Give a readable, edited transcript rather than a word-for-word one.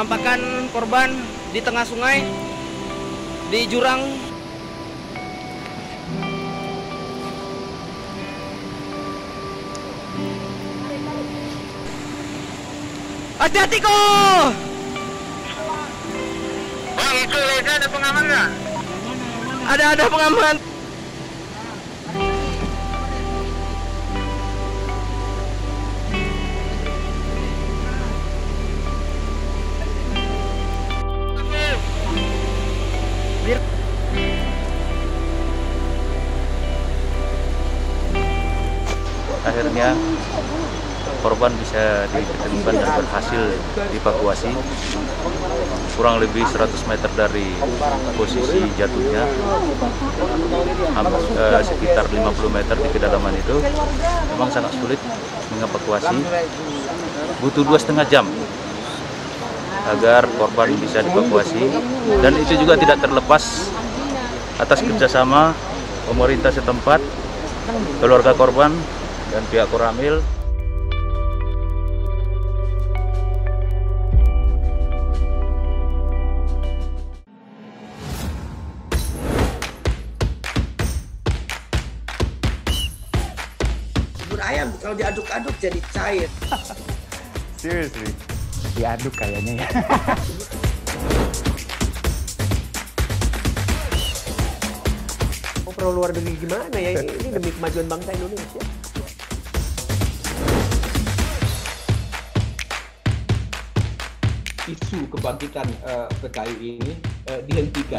penampakan korban di tengah sungai, di jurang. Hati-hati kok! Bang, itu lega, ada pengaman nggak? Ada pengaman. Akhirnya korban bisa ditemukan dan berhasil dievakuasi kurang lebih 100 meter dari posisi jatuhnya, sekitar 50 meter di kedalaman itu. Memang sangat sulit mengevakuasi, butuh 2,5 jam agar korban bisa dievakuasi, dan itu juga tidak terlepas atas kerjasama pemerintah setempat, keluarga korban, dan pihak Koramil. Bubur ayam kalau diaduk-aduk jadi cair. Seriously, diaduk kayaknya ya. Oh, perlu luar negeri gimana ya ini demi kemajuan bangsa Indonesia. Isu kebangkitan PKI ini dihentikan.